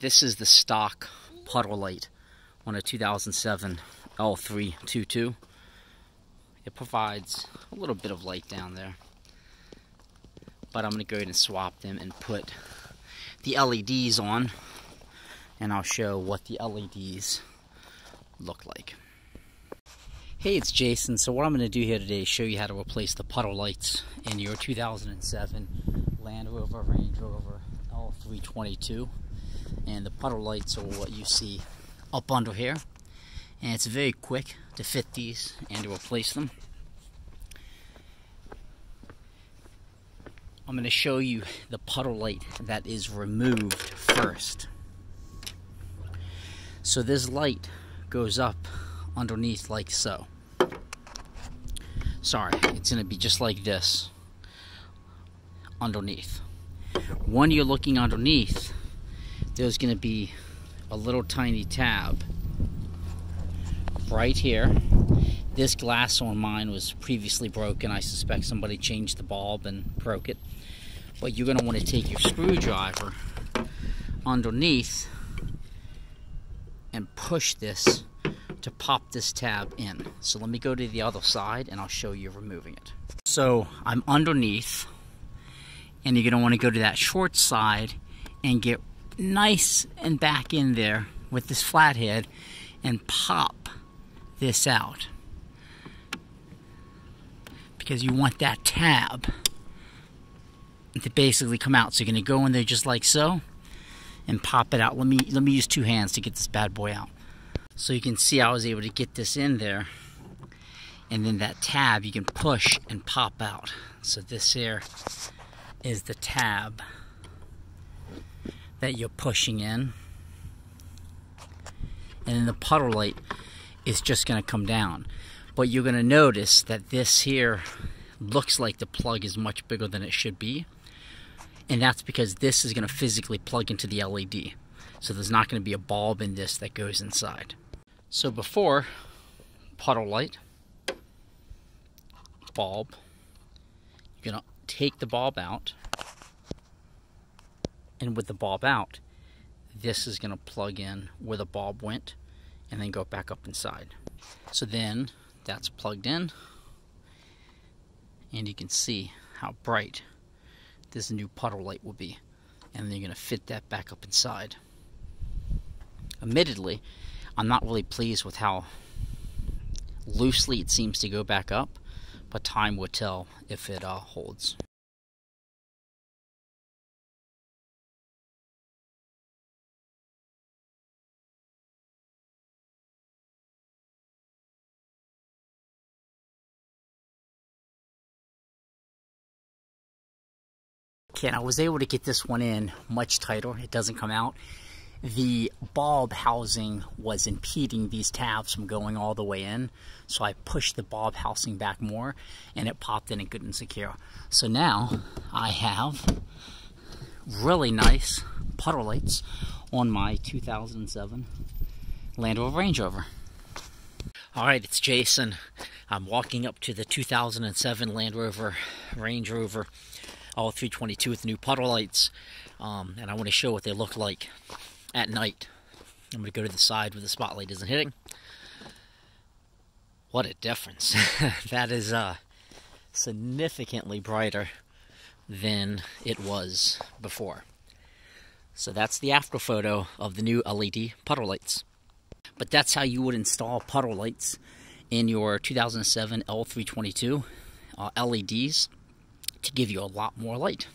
This is the stock puddle light on a 2007 L322. It provides a little bit of light down there, but I'm going to go ahead and swap them and put the LEDs on, and I'll show what the LEDs look like. Hey, it's Jason. So what I'm going to do here today is show you how to replace the puddle lights in your 2007 Land Rover, Range Rover L322. And the puddle lights are what you see up under here. And it's very quick to fit these and to replace them. I'm going to show you the puddle light that is removed first. So this light goes up underneath like so. Sorry, it's going to be just like this underneath. When you're looking underneath, there's going to be a little tiny tab right here. This glass on mine was previously broken. I suspect somebody changed the bulb and broke it. But you're going to want to take your screwdriver underneath and push this to pop this tab in. So let me go to the other side and I'll show you removing it. So I'm underneath, and you're going to want to go to that short side and get nice and back in there with this flathead and pop this out, because you want that tab to basically come out. So you're going to go in there just like so and pop it out. Let me use two hands to get this bad boy out. So you can see I was able to get this in there, and then that tab you can push and pop out. So this here is the tab that you're pushing in, and then the puddle light is just going to come down. But you're going to notice that this here looks like the plug is much bigger than it should be, and that's because this is going to physically plug into the LED. So there's not going to be a bulb in this that goes inside. So before, puddle light, bulb, you're going to take the bulb out. And with the bulb out, this is going to plug in where the bulb went and then go back up inside. So then that's plugged in, and you can see how bright this new puddle light will be. And then you're going to fit that back up inside. Admittedly, I'm not really pleased with how loosely it seems to go back up, but time will tell if it holds. And I was able to get this one in much tighter. It doesn't come out. The bulb housing was impeding these tabs from going all the way in, so I pushed the bulb housing back more, and it popped in and good and secure. So now I have really nice puddle lights on my 2007 Land Rover, Range Rover. Alright, it's Jason. I'm walking up to the 2007 Land Rover, Range Rover L322 with the new puddle lights, and I want to show what they look like at night. I'm going to go to the side where the spotlight isn't hitting. What a difference. That is significantly brighter than it was before. So that's the after photo of the new LED puddle lights. But that's how you would install puddle lights in your 2007 L322 LEDs. To give you a lot more light.